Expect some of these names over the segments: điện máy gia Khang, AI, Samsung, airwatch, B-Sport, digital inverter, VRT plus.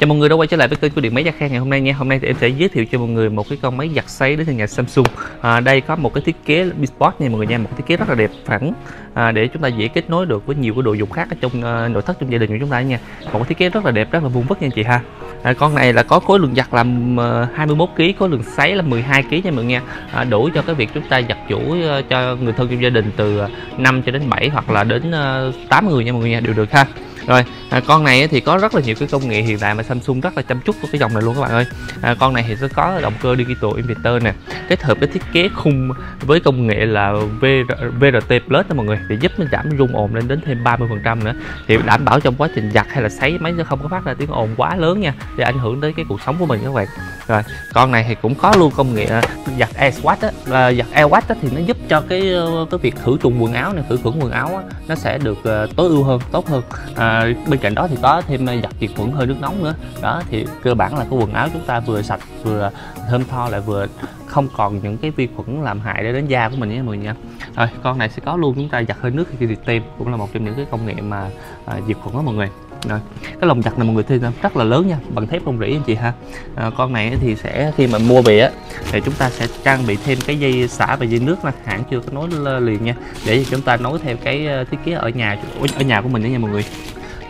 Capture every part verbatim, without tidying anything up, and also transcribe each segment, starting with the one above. Chào mọi người đã quay trở lại với kênh của Điện Máy Gia Khang ngày hôm nay nha. Hôm nay thì em sẽ giới thiệu cho mọi người một cái con máy giặt sấy đến từ nhà Samsung. À, đây có một cái thiết kế B-Sport nha mọi người nha, một cái thiết kế rất là đẹp phẳng à, để chúng ta dễ kết nối được với nhiều cái đồ dùng khác ở trong uh, nội thất trong gia đình của chúng ta nha. Một cái thiết kế rất là đẹp, rất là vuông vức nha chị ha. À, con này là có khối lượng giặt là hai mươi mốt ki lô gam, khối lượng sấy là mười hai ki lô gam nha mọi người nha. À, đủ cho cái việc chúng ta giặt giũ cho người thân trong gia đình từ năm cho đến bảy hoặc là đến tám người nha mọi người nha, đều được ha. Rồi à, con này thì có rất là nhiều cái công nghệ hiện đại mà Samsung rất là chăm chút của cái dòng này luôn các bạn ơi. À, con này thì sẽ có động cơ digital inverter nè, kết hợp với thiết kế khung với công nghệ là V R T plus đó mọi người, để giúp nó giảm rung ồn lên đến thêm ba mươi phần trăm nữa, thì đảm bảo trong quá trình giặt hay là sấy máy nó không có phát ra tiếng ồn quá lớn nha, để ảnh hưởng tới cái cuộc sống của mình các bạn. Rồi con này thì cũng có luôn công nghệ giặt airwatch á, giặt airwatch á thì nó giúp cho cái cái việc khử trùng quần áo này, khử khuẩn quần áo á, nó sẽ được tối ưu hơn, tốt hơn. À, bên cạnh đó thì có thêm giặt diệt khuẩn hơi nước nóng nữa. Đó thì cơ bản là cái quần áo chúng ta vừa sạch vừa thơm tho, lại vừa không còn những cái vi khuẩn làm hại để đến da của mình nha mọi người nha. Rồi con này sẽ có luôn chúng ta giặt hơi nước khi tem, cũng là một trong những cái công nghệ mà à, diệt khuẩn đó mọi người. Rồi, cái lồng giặt này mọi người thấy rất là lớn nha, bằng thép không rỉ anh chị ha. À, con này thì sẽ khi mà mua về á thì chúng ta sẽ trang bị thêm cái dây xả và dây nước là hãng chưa có nối liền nha, để chúng ta nối theo cái thiết kế ở nhà ở nhà của mình đó nha mọi người.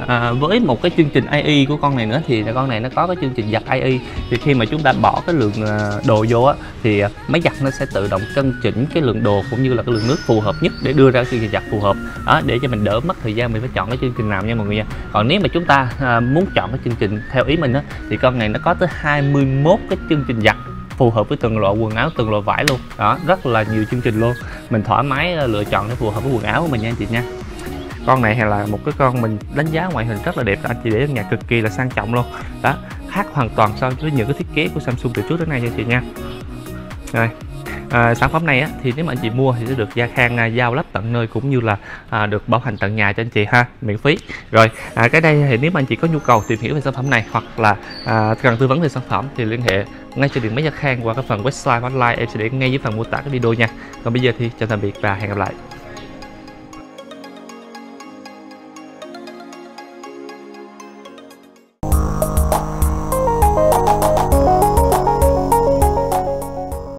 À, với một cái chương trình A I của con này nữa thì con này nó có cái chương trình giặt A I, thì khi mà chúng ta bỏ cái lượng đồ vô á thì máy giặt nó sẽ tự động cân chỉnh cái lượng đồ cũng như là cái lượng nước phù hợp nhất để đưa ra chương trình giặt phù hợp đó, để cho mình đỡ mất thời gian mình phải chọn cái chương trình nào nha mọi người nha. Còn nếu mà chúng ta muốn chọn cái chương trình theo ý mình á thì con này nó có tới hai mươi mốt cái chương trình giặt phù hợp với từng loại quần áo, từng loại vải luôn đó, rất là nhiều chương trình luôn, mình thoải mái lựa chọn để phù hợp với quần áo của mình nha anh chị nha. Con này hay là một cái con mình đánh giá ngoại hình rất là đẹp, anh chị để ở nhà cực kỳ là sang trọng luôn đó, khác hoàn toàn so với những cái thiết kế của Samsung từ trước đến nay nha chị nha. Rồi à, sản phẩm này á, thì nếu mà anh chị mua thì sẽ được Gia Khang giao lắp tận nơi cũng như là à, được bảo hành tận nhà cho anh chị ha, miễn phí. Rồi à, cái đây thì nếu mà anh chị có nhu cầu tìm hiểu về sản phẩm này hoặc là à, cần tư vấn về sản phẩm thì liên hệ ngay cho Điện Máy Gia Khang qua cái phần website online, em sẽ để ngay dưới phần mô tả cái video nha. Còn bây giờ thì chào tạm biệt và hẹn gặp lại.